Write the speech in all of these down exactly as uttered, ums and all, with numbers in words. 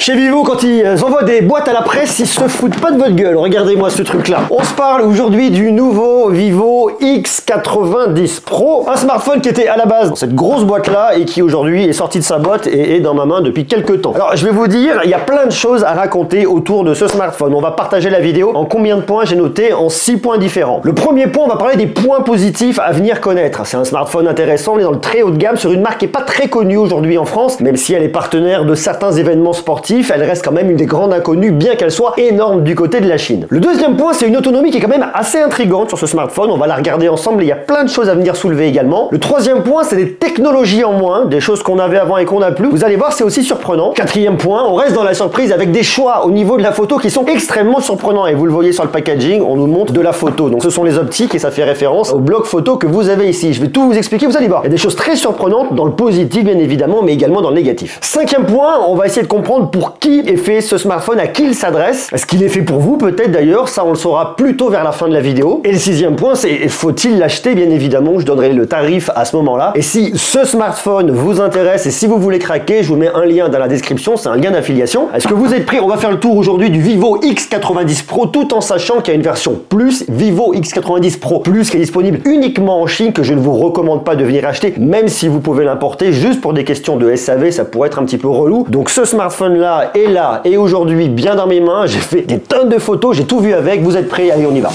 Chez Vivo, quand ils envoient des boîtes à la presse, ils se foutent pas de votre gueule. Regardez-moi ce truc-là. On se parle aujourd'hui du nouveau Vivo X quatre-vingt-dix Pro. Un smartphone qui était à la base dans cette grosse boîte-là et qui aujourd'hui est sorti de sa boîte et est dans ma main depuis quelques temps. Alors, je vais vous dire, il y a plein de choses à raconter autour de ce smartphone. On va partager la vidéo en combien de points j'ai noté en six points différents. Le premier point, on va parler des points positifs à venir connaître. C'est un smartphone intéressant, on est dans le très haut de gamme sur une marque qui n'est pas très connue aujourd'hui en France, même si elle est partenaire de certains événements sportifs. Elle reste quand même une des grandes inconnues, bien qu'elle soit énorme du côté de la Chine. Le deuxième point, c'est une autonomie qui est quand même assez intrigante sur ce smartphone. On va la regarder ensemble et il y a plein de choses à venir soulever également. Le troisième point, c'est des technologies en moins, des choses qu'on avait avant et qu'on n'a plus. Vous allez voir, c'est aussi surprenant. Quatrième point, on reste dans la surprise avec des choix au niveau de la photo qui sont extrêmement surprenants. Et vous le voyez sur le packaging, on nous montre de la photo. Donc ce sont les optiques et ça fait référence au bloc photo que vous avez ici. Je vais tout vous expliquer, vous allez voir. Il y a des choses très surprenantes dans le positif, bien évidemment, mais également dans le négatif. Cinquième point, on va essayer de comprendre pourquoi. Pour qui est fait ce smartphone, à qui il s'adresse, est-ce qu'il est fait pour vous peut-être d'ailleurs, ça on le saura plutôt vers la fin de la vidéo. Et le sixième point, c'est faut-il l'acheter, bien évidemment, je donnerai le tarif à ce moment-là. Et si ce smartphone vous intéresse et si vous voulez craquer, je vous mets un lien dans la description, c'est un lien d'affiliation. Est-ce que vous êtes prêts? On va faire le tour aujourd'hui du Vivo X quatre-vingt-dix Pro tout en sachant qu'il y a une version plus, Vivo X quatre-vingt-dix Pro Plus, qui est disponible uniquement en Chine, que je ne vous recommande pas de venir acheter, même si vous pouvez l'importer juste pour des questions de S A V, ça pourrait être un petit peu relou. Donc ce smartphone là, et là et aujourd'hui bien dans mes mains, j'ai fait des tonnes de photos, j'ai tout vu avec, vous êtes prêts? Allez, on y va.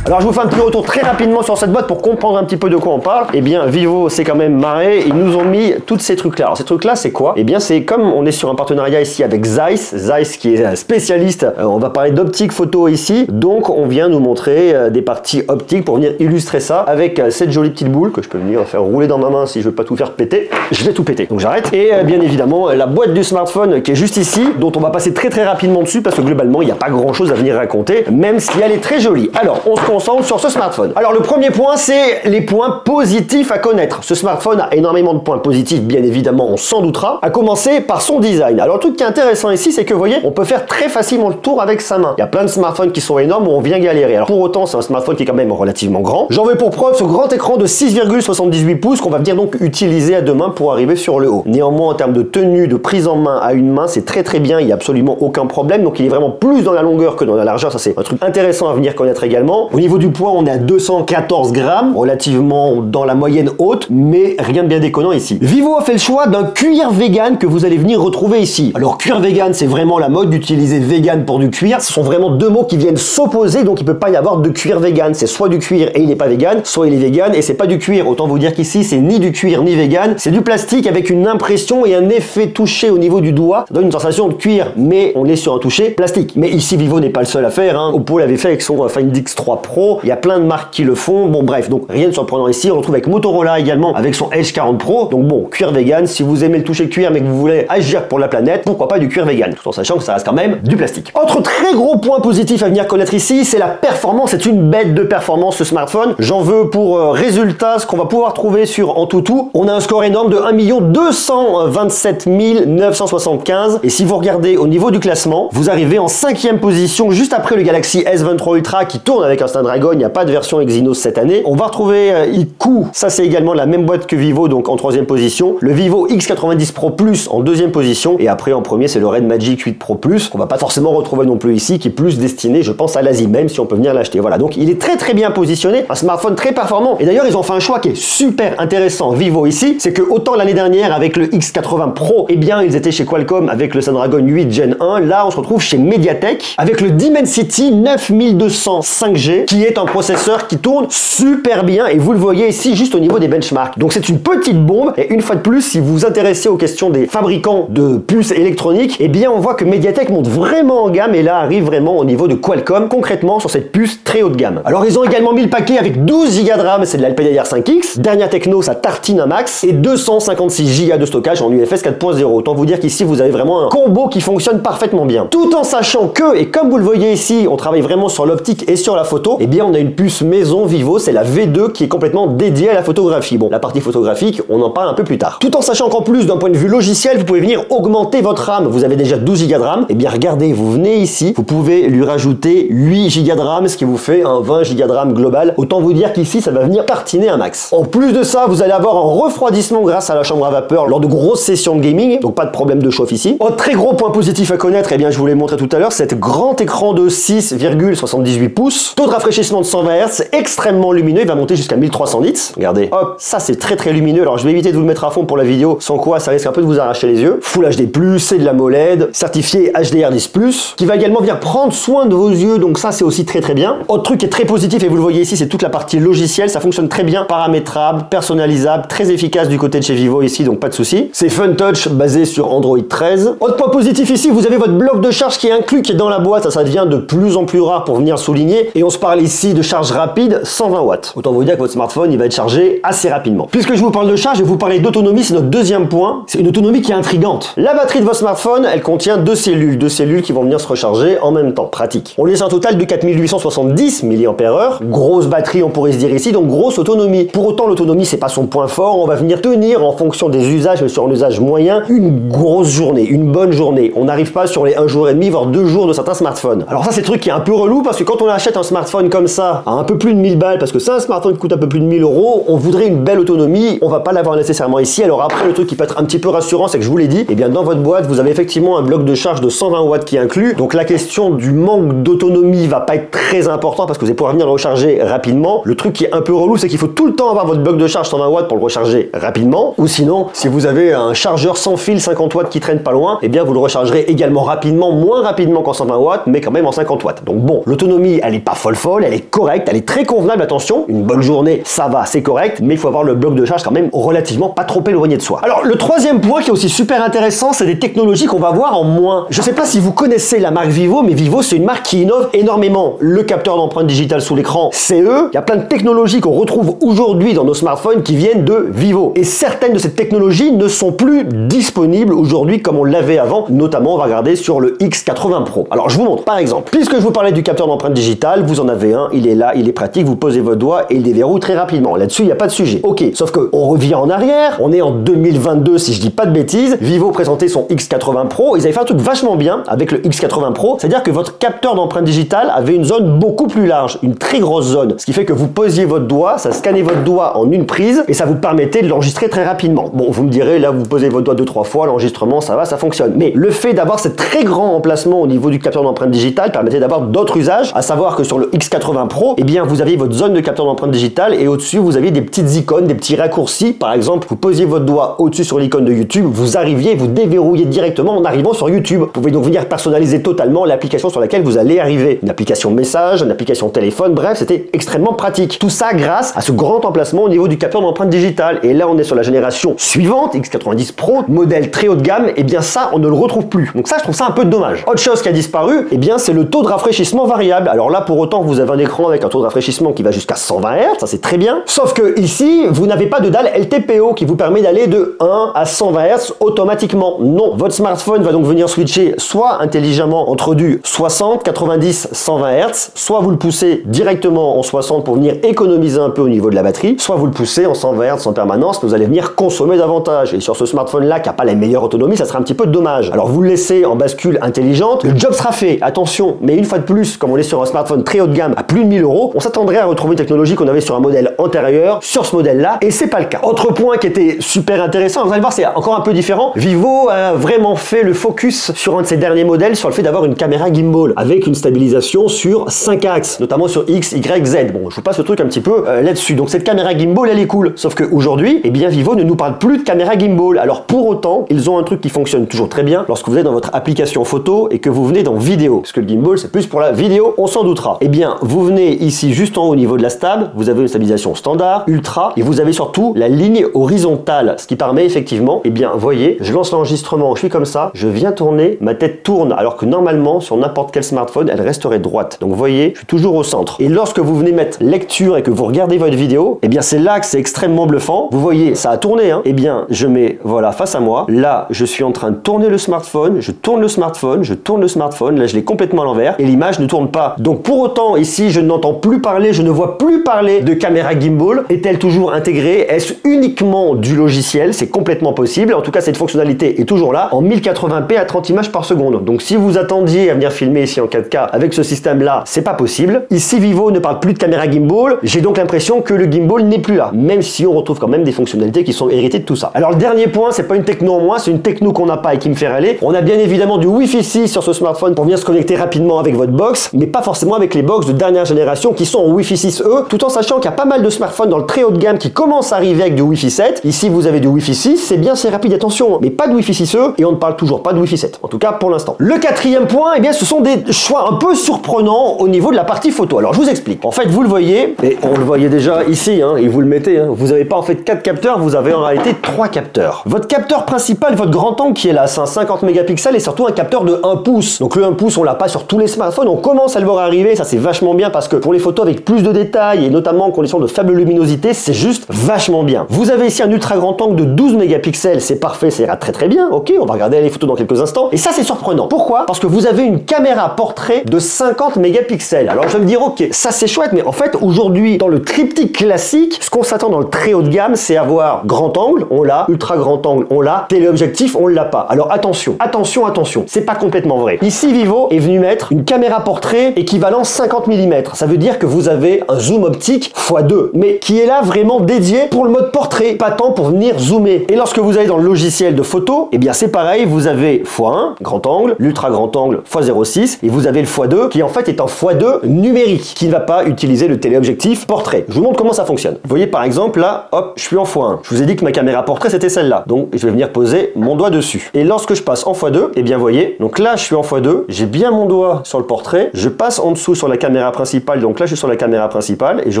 Alors je vous fais un petit retour très rapidement sur cette boîte pour comprendre un petit peu de quoi on parle. Eh bien Vivo s'est quand même marré, ils nous ont mis toutes ces trucs là. Alors ces trucs là c'est quoi? Eh bien c'est comme on est sur un partenariat ici avec Zeiss, Zeiss qui est spécialiste, euh, on va parler d'optique photo ici. Donc on vient nous montrer euh, des parties optiques pour venir illustrer ça avec euh, cette jolie petite boule que je peux venir faire rouler dans ma main si je veux pas tout faire péter. Je vais tout péter, donc j'arrête. Et euh, bien évidemment la boîte du smartphone qui est juste ici, dont on va passer très très rapidement dessus parce que globalement il n'y a pas grand chose à venir raconter, même si elle est très jolie. Alors on se ensemble sur ce smartphone. Alors le premier point, c'est les points positifs à connaître. Ce smartphone a énormément de points positifs, bien évidemment, on s'en doutera, à commencer par son design. Alors le truc qui est intéressant ici, c'est que vous voyez, on peut faire très facilement le tour avec sa main. Il y a plein de smartphones qui sont énormes où on vient galérer. Alors pour autant, c'est un smartphone qui est quand même relativement grand. J'en veux pour preuve ce grand écran de six virgule soixante-dix-huit pouces qu'on va venir donc utiliser à deux mains pour arriver sur le haut. Néanmoins, en termes de tenue, de prise en main à une main, c'est très très bien, il n'y a absolument aucun problème. Donc il est vraiment plus dans la longueur que dans la largeur, ça c'est un truc intéressant à venir connaître également. Au niveau du poids, on est à deux cent quatorze grammes, relativement dans la moyenne haute, mais rien de bien déconnant ici. Vivo a fait le choix d'un cuir vegan que vous allez venir retrouver ici. Alors cuir vegan, c'est vraiment la mode d'utiliser vegan pour du cuir. Ce sont vraiment deux mots qui viennent s'opposer, donc il peut pas y avoir de cuir vegan. C'est soit du cuir et il n'est pas vegan, soit il est vegan et c'est pas du cuir. Autant vous dire qu'ici, c'est ni du cuir ni vegan, c'est du plastique avec une impression et un effet touché au niveau du doigt. Ça donne une sensation de cuir, mais on est sur un toucher plastique. Mais ici, Vivo n'est pas le seul à faire, hein. Oppo l'avait fait avec son Find X trois Pro. Il y a plein de marques qui le font. Bon bref, donc rien de surprenant ici. On le retrouve avec Motorola également, avec son S quarante Pro. Donc bon, cuir vegan, si vous aimez le toucher cuir mais que vous voulez agir pour la planète, pourquoi pas du cuir vegan, tout en sachant que ça reste quand même du plastique. Autre très gros point positif à venir connaître ici, c'est la performance. C'est une bête de performance ce smartphone. J'en veux pour euh, résultat ce qu'on va pouvoir trouver sur en tout tout. On a un score énorme de un million deux cent vingt-sept mille neuf cent soixante-quinze. Et si vous regardez au niveau du classement, vous arrivez en cinquième position juste après le Galaxy S vingt-trois Ultra qui tourne avec un Snapdragon, il n'y a pas de version Exynos cette année. On va retrouver euh, iQOO, ça c'est également la même boîte que Vivo, donc en troisième position. Le Vivo X quatre-vingt-dix Pro Plus en deuxième position. Et après en premier, c'est le Red Magic huit Pro Plus, qu'on va pas forcément retrouver non plus ici, qui est plus destiné, je pense, à l'Asie, même si on peut venir l'acheter. Voilà, donc il est très très bien positionné, un smartphone très performant. Et d'ailleurs, ils ont fait un choix qui est super intéressant, Vivo ici, c'est que autant l'année dernière avec le X quatre-vingts Pro, eh bien ils étaient chez Qualcomm avec le Snapdragon huit Gen un. Là, on se retrouve chez Mediatek avec le Dimensity neuf mille deux cents cinq G, qui est un processeur qui tourne super bien et vous le voyez ici juste au niveau des benchmarks. Donc c'est une petite bombe et une fois de plus, si vous vous intéressez aux questions des fabricants de puces électroniques, eh bien on voit que Mediatek monte vraiment en gamme et là arrive vraiment au niveau de Qualcomm concrètement sur cette puce très haut de gamme. Alors ils ont également mis le paquet avec douze giga de RAM, c'est de la L P D D R cinq X, dernière techno, ça tartine un max et deux cent cinquante-six giga de stockage en U F S quatre point zéro. Autant vous dire qu'ici vous avez vraiment un combo qui fonctionne parfaitement bien. Tout en sachant que, et comme vous le voyez ici, on travaille vraiment sur l'optique et sur la photo. eh bien on a une puce maison Vivo, c'est la V deux qui est complètement dédiée à la photographie. Bon, la partie photographique, on en parle un peu plus tard. Tout en sachant qu'en plus d'un point de vue logiciel, vous pouvez venir augmenter votre RAM. Vous avez déjà douze gigas de RAM, eh bien regardez, vous venez ici, vous pouvez lui rajouter huit gigas de RAM, ce qui vous fait un vingt gigas de RAM global. Autant vous dire qu'ici, ça va venir tartiner un max. En plus de ça, vous allez avoir un refroidissement grâce à la chambre à vapeur lors de grosses sessions de gaming, donc pas de problème de chauffe ici. Un très gros point positif à connaître, eh bien je vous l'ai montré tout à l'heure, cet grand écran de six virgule soixante-dix-huit pouces, taux de rafraîchissement de cent vingt hertz, extrêmement lumineux, il va monter jusqu'à mille trois cent dix. Regardez, hop, ça c'est très très lumineux. Alors je vais éviter de vous le mettre à fond pour la vidéo, sans quoi ça risque un peu de vous arracher les yeux. Full H D plus, c'est de la MOLED, certifié H D R dix plus, qui va également venir prendre soin de vos yeux, donc ça c'est aussi très très bien. Autre truc qui est très positif, et vous le voyez ici, c'est toute la partie logicielle, ça fonctionne très bien, paramétrable, personnalisable, très efficace du côté de chez Vivo ici, donc pas de souci. C'est Fun Touch basé sur Android treize. Autre point positif ici, vous avez votre bloc de charge qui est inclus, qui est dans la boîte, ça, ça devient de plus en plus rare pour venir souligner, et on se parle ici de charge rapide cent vingt watts. Autant vous dire que votre smartphone il va être chargé assez rapidement. Puisque je vous parle de charge, je vais vous parler d'autonomie, c'est notre deuxième point, c'est une autonomie qui est intrigante. La batterie de votre smartphone, elle contient deux cellules, deux cellules qui vont venir se recharger en même temps, pratique. On laisse un total de quatre mille huit cent soixante-dix milliampères heure, grosse batterie on pourrait se dire ici, donc grosse autonomie. Pour autant l'autonomie c'est pas son point fort, on va venir tenir en fonction des usages, mais sur un usage moyen, une grosse journée, une bonne journée. On n'arrive pas sur les un jour et demi, voire deux jours de certains smartphones. Alors ça c'est le truc qui est un peu relou, parce que quand on achète un smartphone comme ça à un peu plus de mille balles, parce que ça un smartphone qui coûte un peu plus de mille euros, on voudrait une belle autonomie, on va pas l'avoir nécessairement ici. Alors après le truc qui peut être un petit peu rassurant, c'est que je vous l'ai dit, et eh bien dans votre boîte vous avez effectivement un bloc de charge de cent vingt watts qui est inclus, donc la question du manque d'autonomie va pas être très important parce que vous allez pouvoir venir le recharger rapidement. Le truc qui est un peu relou, c'est qu'il faut tout le temps avoir votre bloc de charge cent vingt watts pour le recharger rapidement, ou sinon si vous avez un chargeur sans fil cinquante watts qui traîne pas loin, et eh bien vous le rechargerez également rapidement, moins rapidement qu'en cent vingt watts, mais quand même en cinquante watts. Donc bon, l'autonomie elle est pas folle folle, elle est correcte, elle est très convenable, attention, une bonne journée ça va, c'est correct, mais il faut avoir le bloc de charge quand même relativement pas trop éloigné de soi. Alors le troisième point qui est aussi super intéressant, c'est des technologies qu'on va voir en moins. Je sais pas si vous connaissez la marque Vivo, mais Vivo c'est une marque qui innove énormément. Le capteur d'empreinte digitale sous l'écran, c'est eux. Il y a plein de technologies qu'on retrouve aujourd'hui dans nos smartphones qui viennent de Vivo, et certaines de ces technologies ne sont plus disponibles aujourd'hui comme on l'avait avant, notamment on va regarder sur le X quatre-vingts Pro. Alors je vous montre par exemple, puisque je vous parlais du capteur d'empreinte digitale, vous en avez un, il est là, il est pratique, vous posez votre doigt et il déverrouille très rapidement, là-dessus il n'y a pas de sujet. Ok, sauf que on revient en arrière, on est en deux mille vingt-deux si je dis pas de bêtises, Vivo présentait son X quatre-vingts Pro, ils avaient fait un truc vachement bien avec le X quatre-vingts Pro, c'est-à-dire que votre capteur d'empreinte digitale avait une zone beaucoup plus large, une très grosse zone, ce qui fait que vous posiez votre doigt, ça scannait votre doigt en une prise et ça vous permettait de l'enregistrer très rapidement. Bon, vous me direz, là vous posez votre doigt deux trois fois, l'enregistrement ça va, ça fonctionne, mais le fait d'avoir ce très grand emplacement au niveau du capteur d'empreinte digitale permettait d'avoir d'autres usages, à savoir que sur le X quatre-vingts Pro, eh bien vous aviez votre zone de capteur d'empreinte digitale et au-dessus vous aviez des petites icônes, des petits raccourcis. Par exemple, vous posiez votre doigt au-dessus sur l'icône de YouTube, vous arriviez, vous déverrouillez directement en arrivant sur YouTube. Vous pouvez donc venir personnaliser totalement l'application sur laquelle vous allez arriver, une application message, une application téléphone, bref, c'était extrêmement pratique. Tout ça grâce à ce grand emplacement au niveau du capteur d'empreinte digitale. Et là, on est sur la génération suivante, X quatre-vingt-dix Pro, modèle très haut de gamme. Et bien ça, on ne le retrouve plus. Donc ça, je trouve ça un peu dommage. Autre chose qui a disparu, et bien c'est le taux de rafraîchissement variable. Alors là, pour autant, vous avez un écran avec un taux de rafraîchissement qui va jusqu'à cent vingt hertz, ça c'est très bien. Sauf que ici, vous n'avez pas de dalle L T P O qui vous permet d'aller de un à cent vingt hertz automatiquement. Non, votre smartphone va donc venir switcher soit intelligemment entre du soixante, quatre-vingt-dix, cent vingt hertz, soit vous le poussez directement en soixante pour venir économiser un peu au niveau de la batterie, soit vous le poussez en cent vingt hertz en permanence, vous allez venir consommer davantage. Et sur ce smartphone là qui n'a pas la meilleure autonomie, ça sera un petit peu dommage. Alors vous le laissez en bascule intelligente, le job sera fait, attention, mais une fois de plus, comme on est sur un smartphone très haut de gamme à plus de mille euros, on s'attendrait à retrouver une technologie qu'on avait sur un modèle antérieur, sur ce modèle là, et c'est pas le cas. Autre point qui était super intéressant, vous allez voir c'est encore un peu différent, Vivo a vraiment fait le focus sur un de ses derniers modèles sur le fait d'avoir une caméra gimbal avec une stabilisation sur cinq axes, notamment sur X, Y, Z. Bon, je vous passe le truc un petit peu euh, là-dessus. Donc cette caméra gimbal elle est cool, sauf que aujourd'hui, eh bien Vivo ne nous parle plus de caméra gimbal. Alors pour autant, ils ont un truc qui fonctionne toujours très bien lorsque vous êtes dans votre application photo et que vous venez dans vidéo, parce que le gimbal c'est plus pour la vidéo, on s'en doutera. Eh bien, vous venez ici juste en haut au niveau de la stab, vous avez une stabilisation standard, ultra, et vous avez surtout la ligne horizontale, ce qui permet effectivement, eh bien, voyez, je lance l'enregistrement, je suis comme ça, je viens tourner, ma tête tourne, alors que normalement sur n'importe quel smartphone, elle resterait droite. Donc voyez, je suis toujours au centre. Et lorsque vous venez mettre lecture et que vous regardez votre vidéo, eh bien c'est là que c'est extrêmement bluffant. Vous voyez, ça a tourné, hein. Eh bien, je mets voilà face à moi. Là, je suis en train de tourner le smartphone, je tourne le smartphone, je tourne le smartphone. Là, je l'ai complètement à l'envers et l'image ne tourne pas. Donc pour autant ici ici, je n'entends plus parler, je ne vois plus parler de caméra gimbal. Est-elle toujours intégrée? Est-ce uniquement du logiciel? C'est complètement possible. En tout cas, cette fonctionnalité est toujours là en mille quatre-vingts p à trente images par seconde. Donc si vous attendiez à venir filmer ici en quatre K avec ce système-là, c'est pas possible. Ici, Vivo ne parle plus de caméra gimbal. J'ai donc l'impression que le gimbal n'est plus là, même si on retrouve quand même des fonctionnalités qui sont héritées de tout ça. Alors le dernier point, c'est pas une techno en moins, c'est une techno qu'on n'a pas et qui me fait râler. On a bien évidemment du Wi-Fi six sur ce smartphone pour venir se connecter rapidement avec votre box, mais pas forcément avec les box de dernière génération qui sont en Wi-Fi six E, tout en sachant qu'il y a pas mal de smartphones dans le très haut de gamme qui commencent à arriver avec du Wi-Fi sept. Ici, vous avez du Wi-Fi six, c'est bien, c'est rapide, attention, mais pas de Wi-Fi six E et on ne parle toujours pas de Wi-Fi sept, en tout cas pour l'instant. Le quatrième point, eh bien, ce sont des choix un peu surprenants au niveau de la partie photo. Alors je vous explique. En fait, vous le voyez, et on le voyait déjà ici, hein, et vous le mettez, hein, vous n'avez pas en fait quatre capteurs, vous avez en réalité trois capteurs. Votre capteur principal, votre grand angle qui est là, c'est un cinquante mégapixels et surtout un capteur de un pouce. Donc le un pouce, on l'a pas sur tous les smartphones, on commence à le voir arriver, ça c'est vachement bien parce que pour les photos avec plus de détails et notamment en conditions de faible luminosité, c'est juste vachement bien. Vous avez ici un ultra grand angle de douze mégapixels, c'est parfait, ça ira très très bien, ok, on va regarder les photos dans quelques instants. Et ça c'est surprenant. Pourquoi? Parce que vous avez une caméra portrait de cinquante mégapixels. Alors je vais me dire, ok, ça c'est chouette, mais en fait aujourd'hui dans le triptyque classique, ce qu'on s'attend dans le très haut de gamme, c'est avoir grand angle, on l'a, ultra grand angle, on l'a, téléobjectif, on l'a pas. Alors attention, attention, attention, c'est pas complètement vrai. Ici Vivo est venu mettre une caméra portrait équivalent cinquante millimètres. Ça veut dire que vous avez un zoom optique fois deux, mais qui est là vraiment dédié pour le mode portrait, pas tant pour venir zoomer. Et lorsque vous allez dans le logiciel de photo, eh bien c'est pareil, vous avez fois un, grand angle, l'ultra grand angle, fois zéro virgule six, et vous avez le fois deux qui en fait est un fois deux numérique, qui ne va pas utiliser le téléobjectif portrait. Je vous montre comment ça fonctionne. Vous voyez par exemple là, hop, je suis en fois un. Je vous ai dit que ma caméra portrait c'était celle-là, donc je vais venir poser mon doigt dessus. Et lorsque je passe en fois deux, eh bien voyez, donc là je suis en fois deux, j'ai bien mon doigt sur le portrait, je passe en dessous sur la caméra principale, donc là je suis sur la caméra principale, et je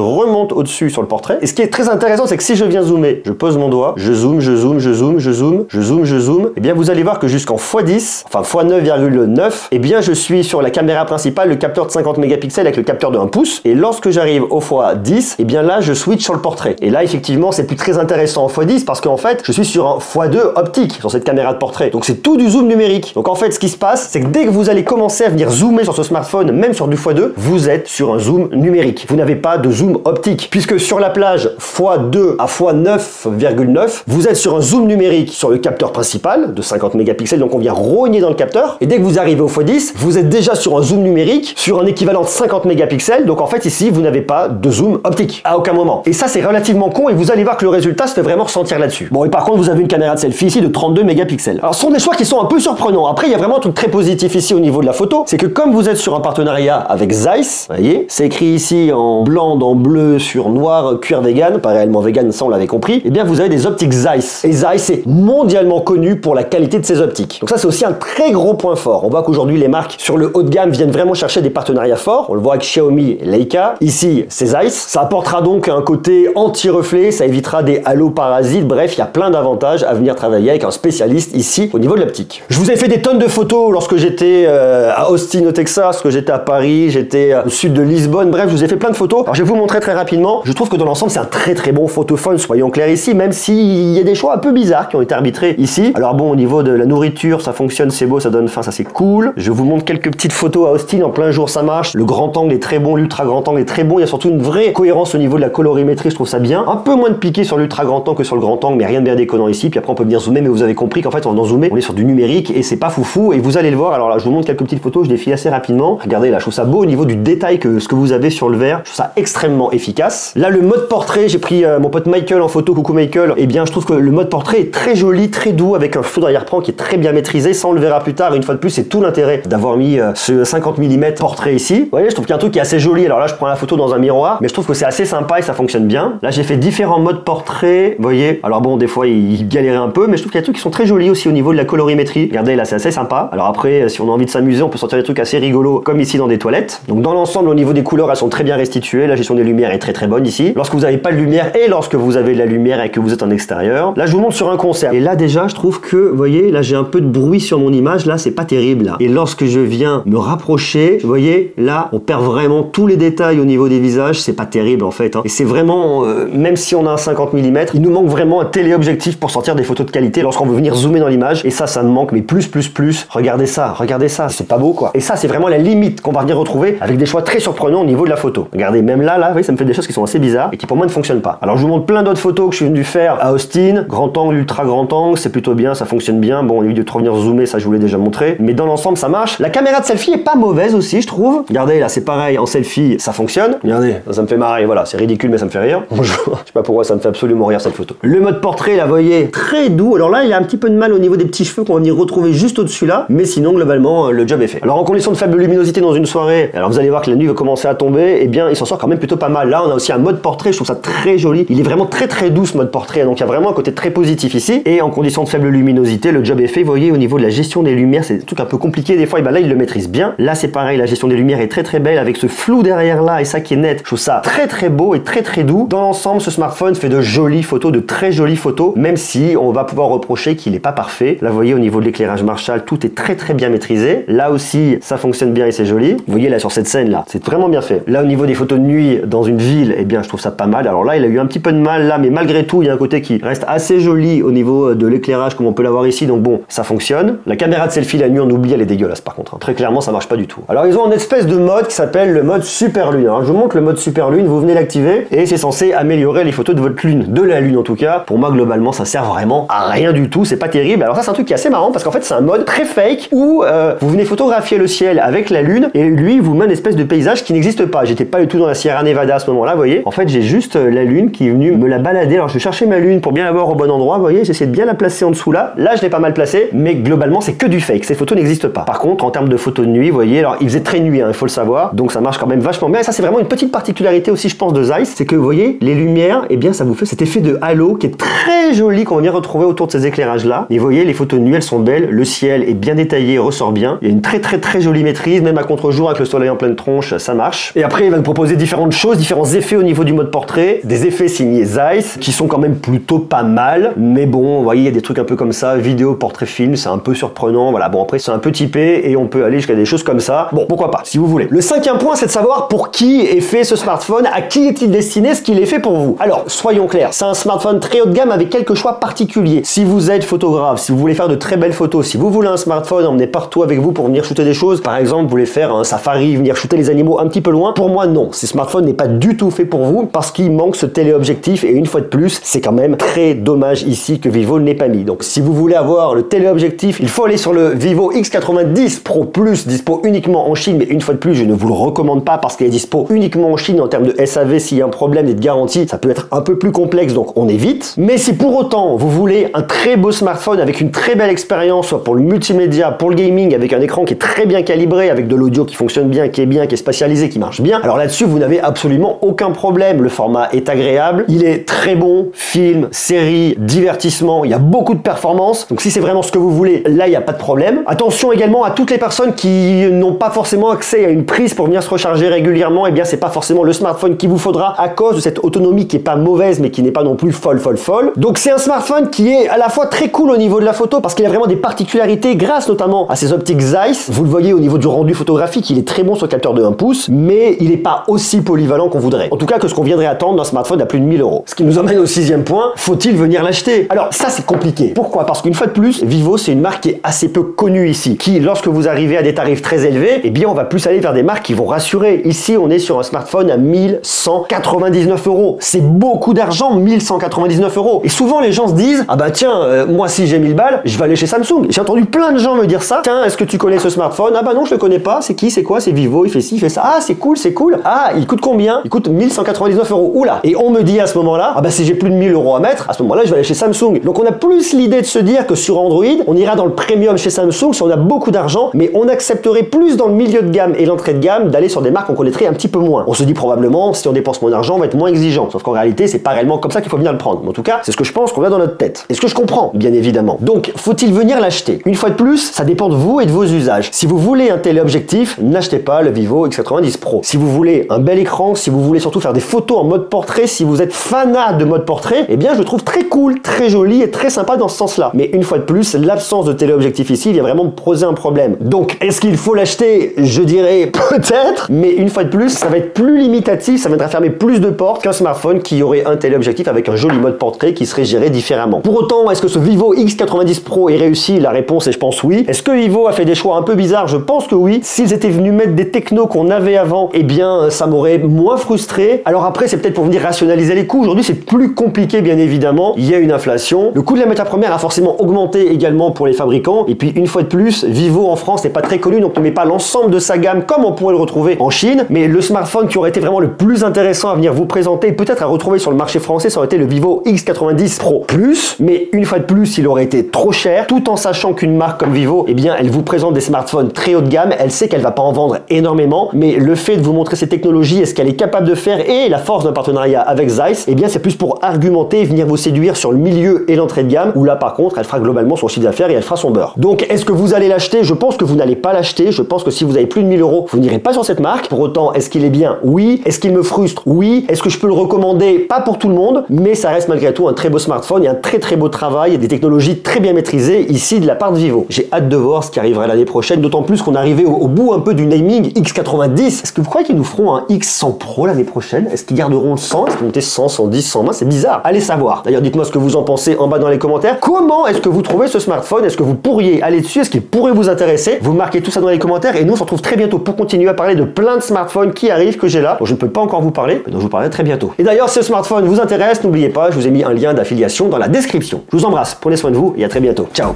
remonte au-dessus sur le portrait. Et ce qui est très intéressant, c'est que si je viens zoomer, je pose mon doigt, je zoome, je zoome, je zoome, je zoome, je zoome, je zoome, et bien vous allez voir que jusqu'en fois dix, enfin fois neuf virgule neuf, et bien je suis sur la caméra principale, le capteur de cinquante mégapixels avec le capteur de un pouce, et lorsque j'arrive au fois dix, et bien là je switch sur le portrait. Et là effectivement c'est plus très intéressant en fois dix parce qu'en fait je suis sur un fois deux optique sur cette caméra de portrait, donc c'est tout du zoom numérique. Donc en fait ce qui se passe, c'est que dès que vous allez commencer à venir zoomer sur ce smartphone, même sur du fois deux, vous êtes sur un zoom numérique, vous n'avez pas de zoom optique, puisque sur la plage fois deux à fois neuf virgule neuf, vous êtes sur un zoom numérique sur le capteur principal de cinquante mégapixels, donc on vient rogner dans le capteur, et dès que vous arrivez au fois dix, vous êtes déjà sur un zoom numérique sur un équivalent de cinquante mégapixels, donc en fait ici vous n'avez pas de zoom optique à aucun moment. Et ça c'est relativement con, et vous allez voir que le résultat se fait vraiment ressentir là-dessus. Bon, et par contre vous avez une caméra de selfie ici de trente-deux mégapixels. Alors ce sont des choix qui sont un peu surprenants. Après il y a vraiment un truc très positif ici au niveau de la photo, c'est que comme vous êtes sur un partenariat avec Zeiss, vous voyez, c'est écrit ici en blanc, en bleu sur noir, cuir vegan, pas réellement vegan, ça on l'avait compris, et bien vous avez des optiques Zeiss. Et Zeiss est mondialement connu pour la qualité de ses optiques. Donc ça c'est aussi un très gros point fort. On voit qu'aujourd'hui les marques sur le haut de gamme viennent vraiment chercher des partenariats forts. On le voit avec Xiaomi et Leica. Ici c'est Zeiss. Ça apportera donc un côté anti-reflet, ça évitera des halos parasites. Bref, il y a plein d'avantages à venir travailler avec un spécialiste ici au niveau de l'optique. Je vous ai fait des tonnes de photos lorsque j'étais euh, à Austin au Texas, lorsque j'étais à Paris, j'étais euh, au sud de Lisbonne. Bref, je vous ai fait plein de photos. Alors je vais vous montrer très rapidement. Je trouve que dans l'ensemble c'est un très très bon photophone, soyons clairs ici, même s'il y a des choix un peu bizarres qui ont été arbitrés ici. Alors bon, au niveau de la nourriture, ça fonctionne, c'est beau, ça donne faim, ça c'est cool. Je vous montre quelques petites photos à Austin en plein jour, ça marche. Le grand angle est très bon, l'ultra grand angle est très bon. Il y a surtout une vraie cohérence au niveau de la colorimétrie, je trouve ça bien. Un peu moins de piqué sur l'ultra grand angle que sur le grand angle, mais rien de bien déconnant ici. Puis après on peut bien zoomer, mais vous avez compris qu'en fait en zoomer, on est sur du numérique et c'est pas foufou. Et vous allez le voir. Alors là, je vous montre quelques petites photos, je les file assez rapidement. Regardez là, je trouve ça beau au niveau du détail que ce que vous avez sur le verre. Je trouve ça extrêmement efficace. Là, le mode portrait, j'ai pris euh, mon pote Michael en photo. Coucou Michael. Eh bien, je trouve que le mode portrait est très joli, très doux, avec un fond d'arrière-plan qui est très bien maîtrisé. Ça, on le verra plus tard. Et une fois de plus, c'est tout l'intérêt d'avoir mis euh, ce cinquante millimètres portrait ici. Vous voyez, je trouve qu'il y a un truc qui est assez joli. Alors là, je prends la photo dans un miroir, mais je trouve que c'est assez sympa et ça fonctionne bien. Là, j'ai fait différents modes portrait. Vous voyez, alors bon, des fois, il galérait un peu, mais je trouve qu'il y a des trucs qui sont très jolis aussi au niveau de la colorimétrie. Regardez, là, c'est assez sympa. Alors après, si on a envie de s'amuser, on peut sortir des trucs assez rigolos, comme ici dans des toilettes. Donc dans l'ensemble, au niveau des couleurs, elles sont très bien restituées. La gestion des lumières est très très bonne ici. Lorsque vous n'avez pas de lumière et lorsque vous avez de la lumière et que vous êtes en extérieur. Là, je vous montre sur un concert. Et là, déjà, je trouve que, vous voyez, là, j'ai un peu de bruit sur mon image. Là, c'est pas terrible. Là. Et lorsque je viens me rapprocher, vous voyez, là, on perd vraiment tous les détails au niveau des visages. C'est pas terrible en fait. Hein. Et c'est vraiment, euh, même si on a un cinquante millimètres, il nous manque vraiment un téléobjectif pour sortir des photos de qualité lorsqu'on veut venir zoomer dans l'image. Et ça, ça me manque. Mais plus, plus, plus. Regardez ça, regardez ça. C'est pas beau quoi. Et ça, c'est vraiment la limite qu'on va venir retrouver avec des choix très surprenants au niveau de la photo. Regardez, même là, là, vous voyez, ça me fait des choses qui sont assez bizarres et qui pour moi ne fonctionnent pas. Alors je vous montre plein d'autres photos que je suis venu faire à Austin, grand angle, ultra grand angle, c'est plutôt bien, ça fonctionne bien. Bon, on a eu de trop venir zoomer, ça je vous l'ai déjà montré, mais dans l'ensemble ça marche. La caméra de selfie est pas mauvaise aussi, je trouve. Regardez, là c'est pareil, en selfie ça fonctionne. Regardez, ça me fait marrer, voilà, c'est ridicule mais ça me fait rire. Bonjour, je sais pas pourquoi ça me fait absolument rire cette photo. Le mode portrait, là, vous voyez, très doux. Alors là, il a un petit peu de mal au niveau des petits cheveux qu'on va y retrouver juste au-dessus là, mais sinon globalement le job est fait. Alors en condition de faible luminosité dans une soirée, alors vous allez voir que la nuit va commencer à tomber, et bien il s'en sort quand même plutôt pas mal. Là, on a aussi un mode portrait, je trouve ça très joli. Il est vraiment très très doux ce mode portrait, donc il y a vraiment un côté très positif ici. Et en condition de faible luminosité, le job est fait. Vous voyez, au niveau de la gestion des lumières, c'est un truc un peu compliqué des fois, et ben là il le maîtrise bien. Là c'est pareil, la gestion des lumières est très très belle avec ce flou derrière là et ça qui est net. Je trouve ça très très beau et très très doux. Dans l'ensemble, ce smartphone fait de jolies photos, de très jolies photos, même si on va pouvoir reprocher qu'il n'est pas parfait. Là vous voyez, au niveau de l'éclairage Marshall, tout est très très bien maîtrisé. Là aussi ça fonctionne bien et c'est joli. Vous voyez là sur cette scène là, c'est vraiment bien fait. Là au niveau des photos de nuit dans une ville, et eh bien je trouve ça pas mal. Alors là il a eu un petit peu de mal là, mais malgré tout il y a un côté qui reste assez joli au niveau de l'éclairage comme on peut l'avoir ici, donc bon, ça fonctionne. La caméra de selfie la nuit, on oublie, elle est dégueulasse par contre, hein. Très clairement ça marche pas du tout. Alors ils ont une espèce de mode qui s'appelle le mode super lune. Alors je vous montre le mode super lune, vous venez l'activer et c'est censé améliorer les photos de votre lune, de la lune en tout cas. Pour moi globalement ça sert vraiment à rien du tout, c'est pas terrible. Alors ça c'est un truc qui est assez marrant parce qu'en fait c'est un mode très fake où euh, vous venez photographier le ciel avec la lune et lui vous met une espèce de paysage qui n'existe pas. J'étais pas du tout dans la Sierra Nevada à ce moment là, vous voyez. En fait j'ai juste la lune qui est venue me la balader. Alors je cherchais ma lune pour bien la voir au bon endroit, vous voyez, j'essaie de bien la placer en dessous là. Là je l'ai pas mal placée, mais globalement c'est que du fake, ces photos n'existent pas. Par contre en termes de photos de nuit, vous voyez, alors il faisait très nuit, hein, il faut le savoir, donc ça marche quand même vachement bien. Et ça c'est vraiment une petite particularité aussi je pense de Zeiss, c'est que vous voyez les lumières, et eh bien ça vous fait cet effet de halo qui est très joli qu'on vient retrouver autour de ces éclairages là. Et vous voyez, les photos de nuit elles sont belles, le ciel est bien détaillé, ressort bien, il y a une très très très jolie maîtrise, même à contre-jour avec le soleil en pleine tronche, ça marche. Et après il va nous proposer différentes choses, différents effets au niveau du mode portrait, des effets signés Zeiss qui sont quand même plutôt pas mal, mais bon, vous voyez, il y a des trucs un peu comme ça, vidéo, portrait, film, c'est un peu surprenant, voilà. Bon après c'est un peu typé et on peut aller jusqu'à des choses comme ça, bon pourquoi pas si vous voulez. Le cinquième point, c'est de savoir pour qui est fait ce smartphone, à qui est-il destiné, est-ce qu'il est fait pour vous. Alors soyons clairs, c'est un smartphone très haut de gamme avec quelques choix particuliers. Si vous êtes photographe, si vous voulez faire de très belles photos, si vous voulez un smartphone emmener partout avec vous pour venir shooter des choses, par exemple vous voulez faire un safari, venir shooter les animaux un petit peu loin, pour moi non, ce smartphone n'est pas du tout fait pour vous parce qu'il manque ce téléobjectif, et une fois de plus c'est quand même très dommage ici que Vivo ne l'ait pas mis. Donc si vous voulez avoir le téléobjectif, il faut aller sur le Vivo X quatre-vingt-dix Pro Plus, dispo uniquement en Chine, mais une fois de plus je ne vous le recommande pas parce qu'il est dispo uniquement en Chine. En termes de S A V, s'il y a un problème et de garantie, ça peut être un peu plus complexe, donc on évite. Mais si pour autant vous voulez un très beau smartphone avec une très belle expérience, soit pour le multimédia, pour le gaming, avec un écran qui est très bien calibré, avec de l'audio qui fonctionne bien, qui est bien, qui est spatialisé, qui marche bien, alors là-dessus vous n'avez absolument aucun problème. Le format est agréable, il est très bon, film, série, divertissement, il y a beaucoup de performances, donc si c'est vraiment ce que vous voulez, là il n'y a pas de problème. Attention également à toutes les personnes qui n'ont pas forcément accès à une prise pour venir se recharger régulièrement, et eh bien c'est pas forcément le smartphone qu'il vous faudra à cause de cette autonomie qui est pas mauvaise mais qui n'est pas non plus folle folle folle. Donc c'est un smartphone qui est à la fois très cool au niveau de la photo parce qu'il a vraiment des particularités grâce notamment à ses optiques Zeiss. Vous le voyez au niveau du rendu photographique, il est très bon sur le capteur de un pouce, mais il n'est pas aussi polyvalent qu'on voudrait, en tout cas que ce qu'on viendrait attendre d'un smartphone à plus de mille euros. Ce qui nous amène au sixième point, faut-il venir l'acheter? Alors ça c'est compliqué, pourquoi? Parce qu'une fois de plus Vivo c'est une marque qui est assez peu connue ici, qui lorsque vous arrivez à des tarifs très élevés, eh bien on va plus aller vers des marques qui vont rassurer. Ici on est sur un smartphone à mille cent quatre-vingt-dix-neuf euros, c'est beaucoup d'argent, mille cent quatre-vingt-dix-neuf euros. Et souvent les gens se disent, ah bah tiens, euh, moi si j'ai mille balles, je vais aller chez Samsung. J'ai entendu plein de gens me dire ça, tiens, est-ce que tu connais ce smartphone? Ah bah non, je le connais pas, c'est qui, c'est quoi, c'est Vivo, il fait ci, il fait ça. Ah c'est cool, c'est cool. Ah, il coûte combien? Il coûte mille cent quatre-vingt-dix-neuf euros. Oula. Et on me dit à ce moment-là, ah bah si j'ai plus de mille euros à mettre, à ce moment-là, je vais aller chez Samsung. Donc on a plus l'idée de se dire que sur Android, on ira dans le premium chez Samsung si on a beaucoup d'argent, mais on accepterait plus dans le milieu de gamme et l'entrée de gamme d'aller sur des marques qu'on connaîtrait un petit peu moins. On se dit probablement, si on dépense moins d'argent, on va être moins exigeant. Sauf qu'en réalité, c'est pas réellement comme ça qu'il faut venir le prendre. Mais en tout cas, c'est ce que je pense qu'on a dans notre tête. Et ce que je comprends, bien évidemment. Donc, faut-il venir l'acheter? Une fois de plus, ça dépend de vous et de vos usages. Si vous voulez un téléobjectif, n'achetez pas le Vivo X quatre-vingt-dix Pro. Si vous voulez un bel écran, si vous voulez surtout faire des photos en mode portrait, si vous êtes fanat de mode portrait, eh bien, je le trouve très cool, très joli et très sympa dans ce sens-là. Mais une fois de plus, l'absence de téléobjectif ici vient vraiment me poser un problème. Donc, est-ce qu'il faut l'acheter? Je dirais peut-être, mais une fois de plus, ça va être plus limitatif, ça viendra fermer plus de portes qu'un smartphone qui aurait un téléobjectif avec un joli mode portrait qui serait géré différemment. Pour autant, est-ce que ce Vivo X quatre-vingt-dix Pro est réussi? La réponse est, je pense, oui. Est-ce que Vivo a fait des choix un peu bizarres? Je pense que oui. S'ils étaient venus mettre des technos photos qu'on avait avant, eh bien ça m'aurait moins frustré. Alors après, c'est peut-être pour venir rationaliser les coûts. Aujourd'hui, c'est plus compliqué, bien évidemment. Il y a une inflation. Le coût de la matière première a forcément augmenté également pour les fabricants. Et puis, une fois de plus, Vivo en France n'est pas très connu, donc ne met pas l'ensemble de sa gamme comme on pourrait le retrouver en Chine. Mais le smartphone qui aurait été vraiment le plus intéressant à venir vous présenter, peut-être à retrouver sur le marché français, ça aurait été le Vivo X quatre-vingt-dix Pro Plus. Mais une fois de plus, il aurait été trop cher, tout en sachant qu'une marque comme Vivo, eh bien, elle vous présente des smartphones très haut de gamme. Elle sait qu'elle va pas en vendre énormément, mais le fait de vous montrer ses technologies et ce qu'elle est capable de faire et la force d'un partenariat avec Zeiss, eh bien, c'est plus pour argumenter et venir vous séduire sur le milieu et l'entrée de gamme, où là, par contre, elle fera globalement son chiffre d'affaires et elle fera son beurre. Donc, est-ce que vous allez l'acheter? Je pense que vous n'allez pas l'acheter. Je pense que si vous avez plus de mille euros, vous n'irez pas sur cette marque. Pour autant, est-ce qu'il est bien? Oui. Est-ce qu'il me frustre? Oui. Est-ce que je peux le recommander? Pas pour tout le monde, mais ça reste malgré tout un très beau smartphone et un très très beau travail et des technologies très bien maîtrisées ici de la part de Vivo. J'ai hâte de voir ce qui arrivera l'année prochaine, d'autant plus qu'on est arrivé au, au bout un peu du naming X quatre-vingt-dix. Est-ce que vous croyez qu'ils nous feront un X cent Pro l'année prochaine? Est-ce qu'ils garderont le cent? Est-ce qu'ils vont monter cent, cent dix, cent vingt? C'est bizarre. Allez savoir. D'ailleurs, dites-moi ce que vous en pensez en bas dans les commentaires. Comment est-ce que vous trouvez ce smartphone? Est-ce que vous pourriez aller dessus? Est-ce qu'il pourrait vous intéresser? Vous marquez tout ça dans les commentaires et nous on se retrouve très bientôt pour continuer à parler de plein de smartphones qui arrivent, que j'ai là, dont je ne peux pas encore vous parler, mais dont je vous parlerai très bientôt. Et d'ailleurs, si ce smartphone vous intéresse, n'oubliez pas, je vous ai mis un lien d'affiliation dans la description. Je vous embrasse, prenez soin de vous et à très bientôt. Ciao!